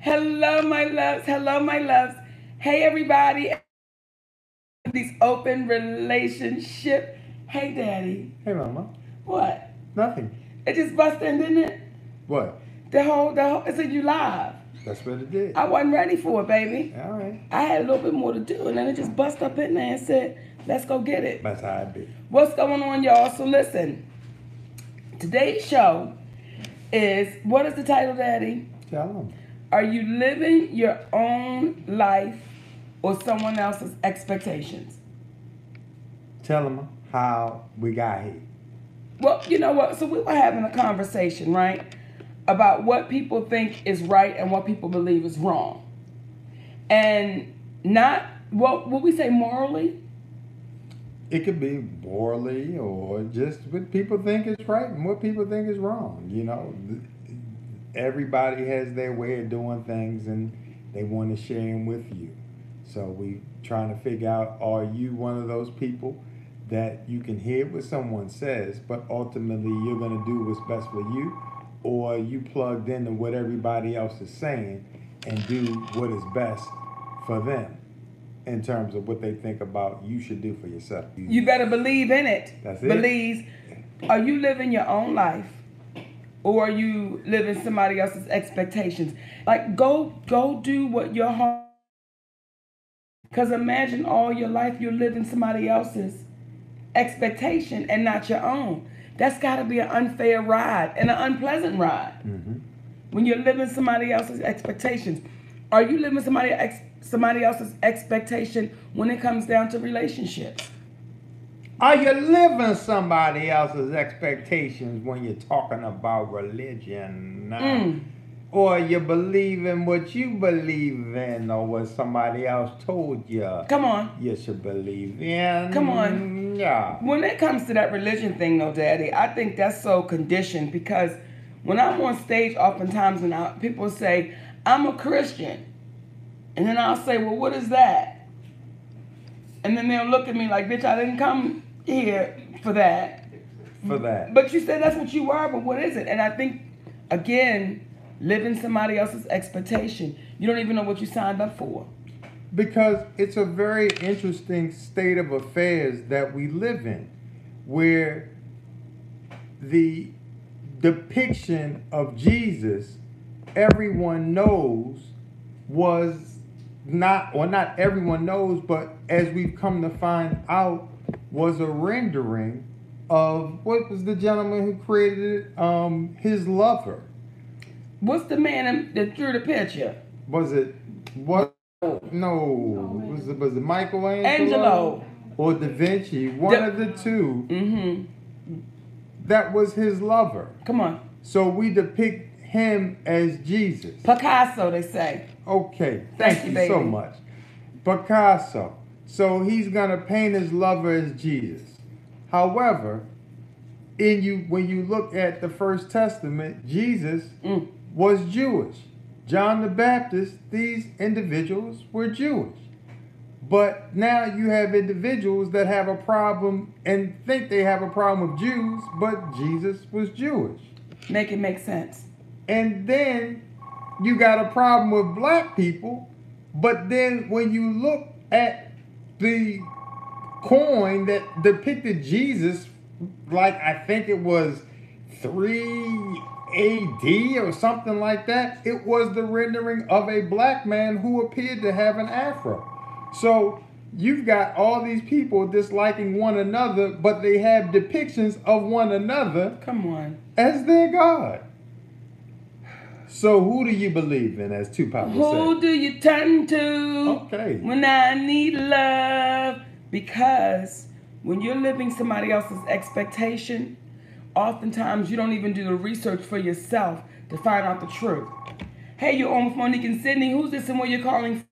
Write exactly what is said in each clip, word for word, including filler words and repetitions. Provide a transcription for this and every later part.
Hello, my loves. Hello, my loves. Hey, everybody. These open relationship. Hey, Daddy. Hey, Mama. What? Nothing. It just busted in, didn't it? What? The whole, the whole, it said you live. That's what it did. I wasn't ready for it, baby. All right. I had a little bit more to do, and then it just busted up in there and said, let's go get it. That's how I did. What's going on, y'all? So listen, today's show is, what is the title, Daddy? Tell them. Are you living your own life or someone else's expectations? Tell them how we got here. Well, you know what? So we were having a conversation, right, about what people think is right and what people believe is wrong. And not, well, would we say morally? It could be morally or just what people think is right and what people think is wrong. You know, everybody has their way of doing things and they want to share them with you. So we trying to figure out, are you one of those people that you can hear what someone says, but ultimately you're going to do what's best for you, or you plugged into what everybody else is saying and do what is best for them in terms of what they think about you should do for yourself. You, you better believe in it. That's it. Believe. Are you living your own life or are you living somebody else's expectations? Like go, go do what your heart, because imagine all your life you're living somebody else's expectation and not your own. That's got to be an unfair ride and an unpleasant ride. Mm-hmm. When you're living somebody else's expectations, are you living somebody ex somebody else's expectation when it comes down to relationships? Are you living somebody else's expectations when you're talking about religion? Mm. Or you believe in what you believe in or what somebody else told you. Come on. You should believe in. Come on. Yeah. When it comes to that religion thing, though, Daddy, I think that's so conditioned because when I'm on stage, oftentimes and I, people say, I'm a Christian. And then I'll say, well, what is that? And then they'll look at me like, bitch, I didn't come here for that. For that. But you said that's what you are, but what is it? And I think, again, living somebody else's expectation. You don't even know what you signed up for. Because it's a very interesting state of affairs that we live in, where the depiction of Jesus, everyone knows was not, or not everyone knows, but as we've come to find out, was a rendering of what was the gentleman who created um, his lover. What's the man that threw the picture? Was it what? No, no. Was it was it Michelangelo Angelo. or Da Vinci? One da of the two. Mm-hmm. That was his lover. Come on. So we depict him as Jesus. Picasso, they say. Okay, thank, thank you baby. so much, Picasso. So he's gonna paint his lover as Jesus. However, in you when you look at the First Testament, Jesus. Mm. was Jewish. John the Baptist, these individuals were Jewish. But now you have individuals that have a problem and think they have a problem with Jews, but Jesus was Jewish. Make it make sense. And then you got a problem with black people, but then when you look at the coin that depicted Jesus, like I think it was three A D or something like that, it was the rendering of a black man who appeared to have an afro. So you've got all these people disliking one another, but they have depictions of one another Come on. as their God. So who do you believe in, as Tupac would say? Who do you turn to okay. when I need love? Because when you're living somebody else's expectation, oftentimes, you don't even do the research for yourself to find out the truth. Hey, you're on with Monique and Sydney. Who's this and where you're calling?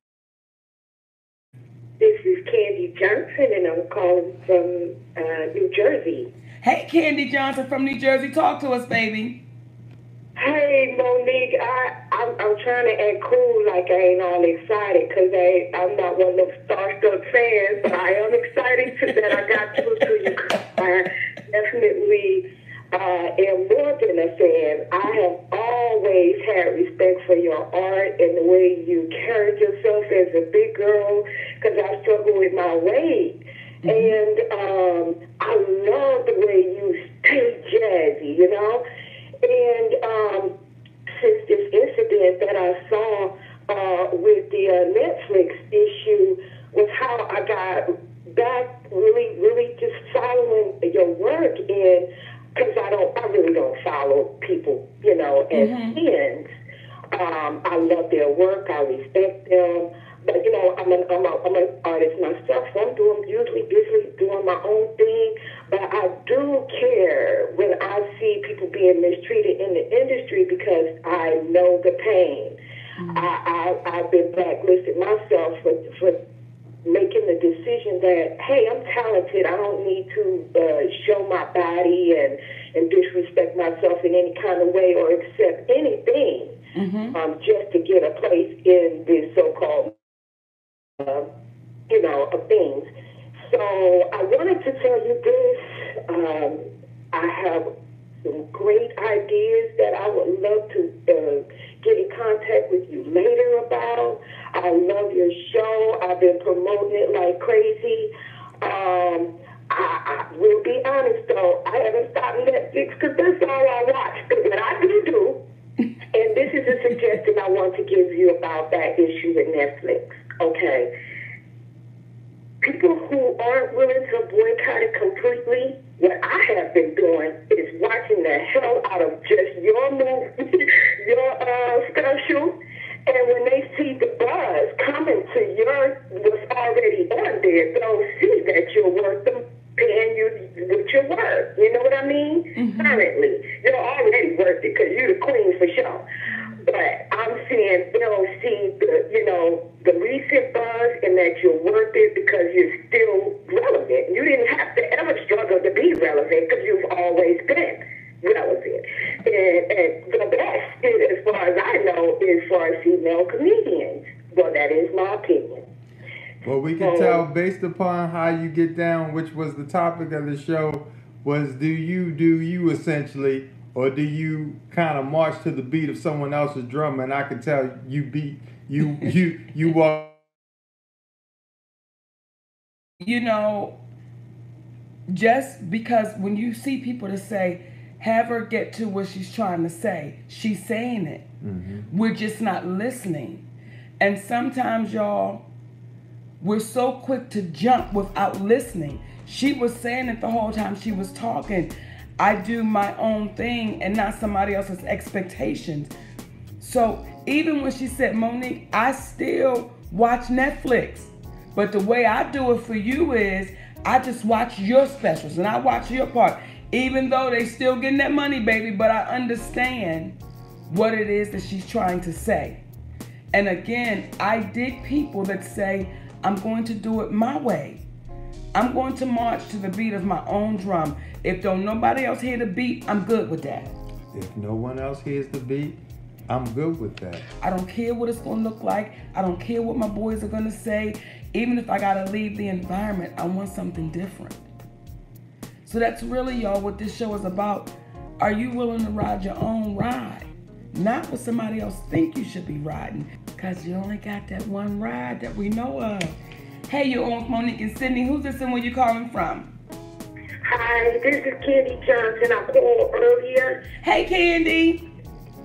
This is Candy Johnson, and I'm calling from uh, New Jersey. Hey, Candy Johnson from New Jersey. Talk to us, baby. Hey, Monique. I, I'm, I'm trying to act cool like I ain't all excited because I'm not one of those starstruck fans, but I am excited that I got through to you. I definitely... Uh, and more than a fan, I have all always had respect for your art and the way you carried yourself as a big girl, because I struggle with my weight. Mm-hmm. And um, I love the way you stay jazzy, you know? And um, since this incident that I saw uh, with the uh, Netflix issue was how I got back really, really just following your work in. Because I don't, I really don't follow people, you know, as mm-hmm. fans. Um, I love their work, I respect them, but you know, I'm an I'm, a, I'm an artist myself, so I'm doing usually busy doing my own thing. But I do care when I see people being mistreated in the industry because I know the pain. Mm-hmm. I, I I've been blacklisted myself for for. making the decision that, hey, I'm talented, I don't need to uh, show my body and, and disrespect myself in any kind of way or accept anything mm-hmm. um, just to get a place in this so-called, uh, you know, of things. So I wanted to tell you this. Um, I have some great ideas that I would love to uh, get in contact with you later about. I love your show. I've been promoting it like crazy. Um, I, I will be honest, though. I haven't stopped Netflix because that's all I watch. Because what I do do, and this is a suggestion I want to give you about that issue with Netflix, okay? People who aren't willing to boycott it completely, what I have been doing is watching the hell out of just your movie, your uh, special. And when they see the buzz coming to your, what's already on there, they'll see that you're worth them paying you with your worth. You know what I mean? Mm-hmm. Currently, you're already worth it because you're the queen for sure. But I'm saying they'll see the, you know, the recent buzz and that you're worth it because you're still relevant. You didn't have to ever struggle to be relevant because you've always been relevant. And, and the best, as far as I know, is for female comedians. Well, that is my opinion. Well, we can so, tell based upon how you get down, which was the topic of the show, was do you do you essentially, or do you kind of march to the beat of someone else's drum? And I can tell you beat you you you walk. You know, just because when you see people to say, have her get to what she's trying to say. She's saying it. Mm-hmm. We're just not listening. And sometimes, y'all, we're so quick to jump without listening. She was saying it the whole time she was talking. I do my own thing and not somebody else's expectations. So even when she said, Monique, I still watch Netflix. But the way I do it for you is I just watch your specials and I watch your part. Even though they still getting that money, baby, but I understand what it is that she's trying to say. And again, I dig people that say, I'm going to do it my way. I'm going to march to the beat of my own drum. If don't nobody else hear the beat, I'm good with that. If no one else hears the beat, I'm good with that. I don't care what it's going to look like. I don't care what my boys are going to say. Even if I got to leave the environment, I want something different. So that's really, y'all, what this show is about. Are you willing to ride your own ride? Not what somebody else think you should be riding, because you only got that one ride that we know of. Hey, you're on Monique and Sydney. Who's this and where you calling from? Hi, this is Candy Johnson. I called earlier. Hey, Candy.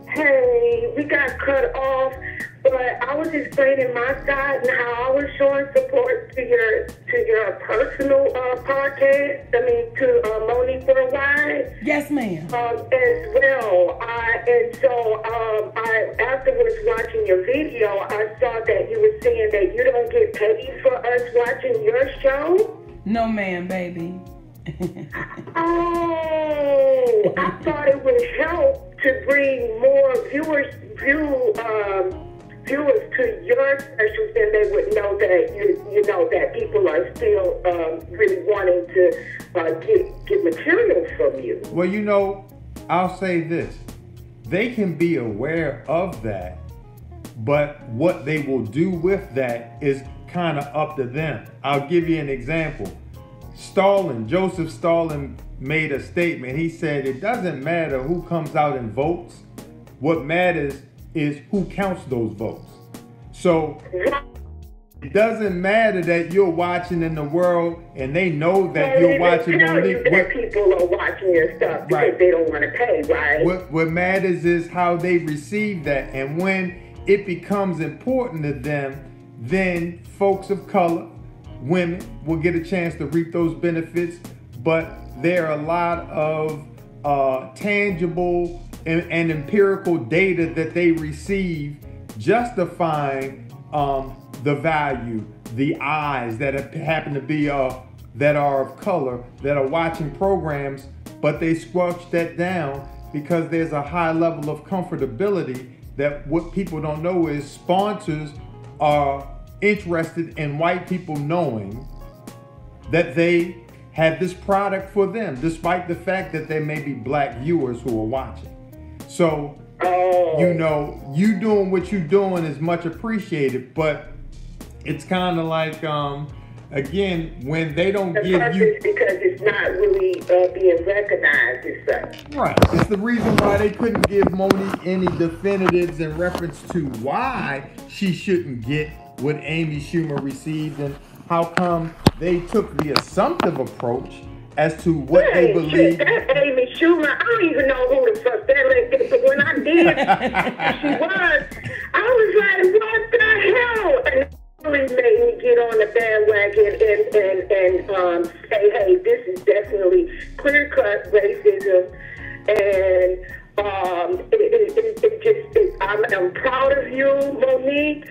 Hey, we got cut off, but I was explaining my side and how I was showing support to your to your personal uh, podcast. I mean, to uh, Monique for a while. Yes, ma'am. Um, as well, I and so um, I afterwards watching your video, I saw that you were saying that you don't get paid for us watching your show. No, ma'am, baby. Oh, I thought it would help to bring more viewers view. Um, viewers to your specials, then they would know that you you know that people are still um, really wanting to uh, get get material from you. Well, you know, I'll say this: they can be aware of that, but what they will do with that is kind of up to them. I'll give you an example. Stalin, Joseph Stalin, made a statement. He said, "It doesn't matter who comes out and votes. What matters is who counts those votes. So it doesn't matter that you're watching in the world and they know that you're watching on you that people are watching your stuff because right. they don't want to pay, right? What, what matters is how they receive that. And when it becomes important to them, then folks of color, women, will get a chance to reap those benefits. But there are a lot of uh, tangible and, and empirical data that they receive justifying um, the value, the eyes that have, happen to be uh, that are of color, that are watching programs, but they squelch that down because there's a high level of comfortability that what people don't know is sponsors are interested in white people knowing that they have this product for them, despite the fact that there may be black viewers who are watching. So, oh. you know, you doing what you're doing is much appreciated, but it's kind of like, um, again, when they don't the give you... because it's not really uh, being recognized as such. Right. It's the reason why they couldn't give Monique any definitives in reference to why she shouldn't get what Amy Schumer received, and how come they took the assumptive approach as to what hey, they believe. That Amy Schumer, I don't even know who the fuck that is, but when I did, she was, I was like, what the hell? And really made me get on the bandwagon and and and um, say, hey, this is definitely clear-cut racism, and um, it, it, it, it just it, I'm, I'm proud of you, Monique.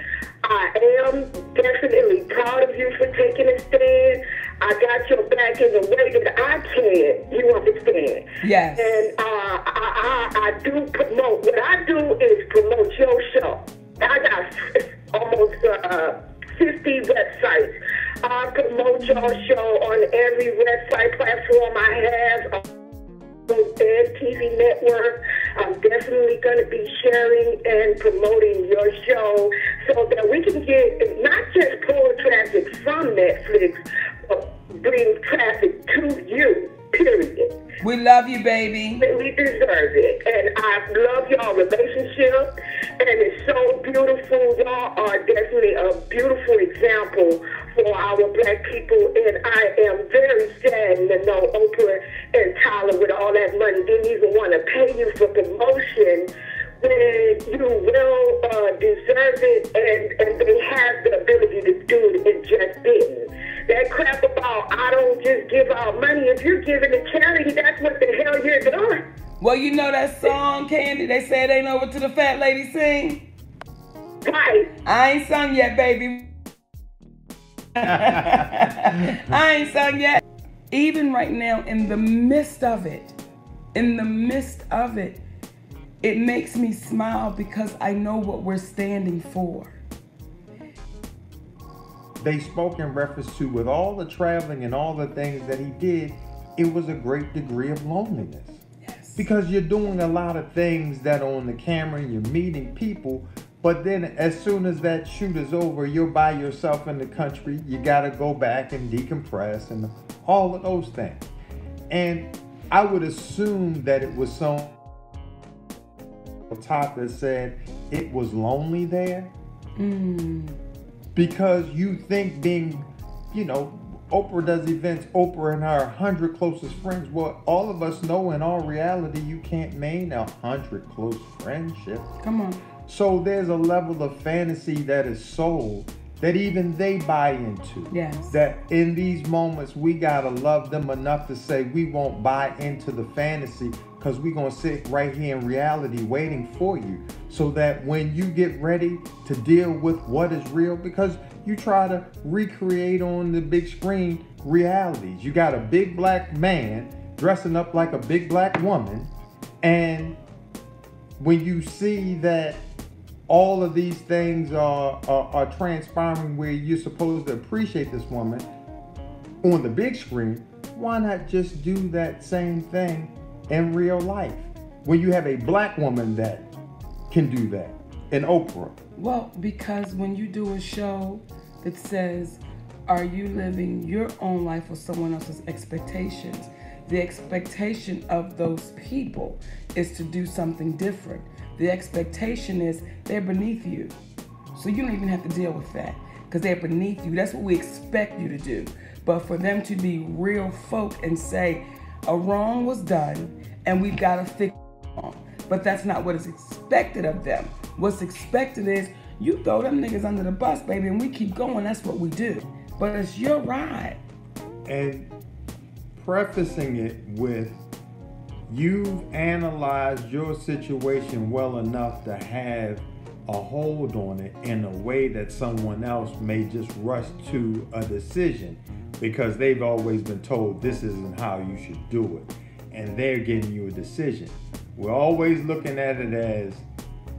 I am definitely proud of you for taking a stand. I got your back in the way that I can. You understand? Yes. And uh, I, I, I do promote. What I do is promote your show. I got almost uh, fifty websites. I promote your show on every website platform I have, on the T V network. I'm definitely going to be sharing and promoting your show so that we can get not just pull traffic from Netflix, but bring traffic to you, period. We love you, baby. We deserve it. And I love y'all relationship. And it's so beautiful. Y'all are definitely a beautiful example for our black people. And I am very saddened to know Oprah and Tyler, with all that money, didn't even want to pay you for promotion when you will uh, deserve it, and, and they have the ability to do it and just didn't. That crap about, I don't just give out money. If you're giving to charity, that's what the hell you're doing. Well, you know that song, Candy, they said they know what to the fat lady sing? Right. I ain't sung yet, baby. I ain't sung yet. Even right now, in the midst of it, in the midst of it, it makes me smile because I know what we're standing for. They spoke in reference to, with all the traveling and all the things that he did, it was a great degree of loneliness. Yes. Because you're doing a lot of things that are on the camera, you're meeting people, but then as soon as that shoot is over, you're by yourself in the country, you gotta go back and decompress and all of those things. And I would assume that it was some top that said it was lonely there. Mm. Because you think being, you know, Oprah does events, Oprah and her one hundred closest friends. Well, all of us know in all reality, you can't maintain a one hundred close friendship. Come on. So there's a level of fantasy that is sold that even they buy into. Yes. That in these moments, we gotta love them enough to say we won't buy into the fantasy, because we're going to sit right here in reality waiting for you, so that when you get ready to deal with what is real, because you try to recreate on the big screen realities. You got a big black man dressing up like a big black woman. And when you see that all of these things are, are, are transpiring where you're supposed to appreciate this woman on the big screen, why not just do that same thing in real life, when you have a black woman that can do that, an Oprah? Well, because when you do a show that says, are you living your own life or someone else's expectations? The expectation of those people is to do something different. the expectation is they're beneath you. So you don't even have to deal with that because they're beneath you. That's what we expect you to do. But for them to be real folk and say, a wrong was done and we've got to fix it wrong. But that's not what is expected of them. What's expected is you throw them niggas under the bus, baby, and we keep going. That's what we do. But it's your ride. And prefacing it with, you've analyzed your situation well enough to have a hold on it in a way that someone else may just rush to a decision because they've always been told this isn't how you should do it. And they're giving you a decision. We're always looking at it as,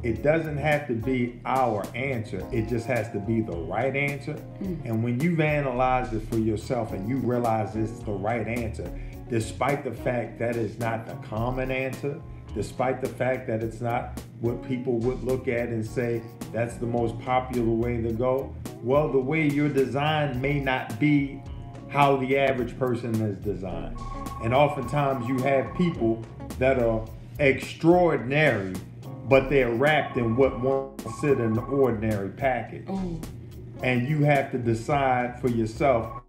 it doesn't have to be our answer. It just has to be the right answer. Mm. And when you've analyzed it for yourself and you realize it's the right answer, despite the fact that it's not the common answer, despite the fact that it's not what people would look at and say, that's the most popular way to go. Well, the way you're designed may not be how the average person is designed. And oftentimes you have people that are extraordinary, but they're wrapped in what one considers an ordinary package. Ooh. And you have to decide for yourself,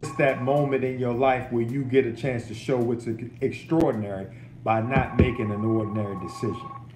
it's that moment in your life where you get a chance to show what's extraordinary by not making an ordinary decision.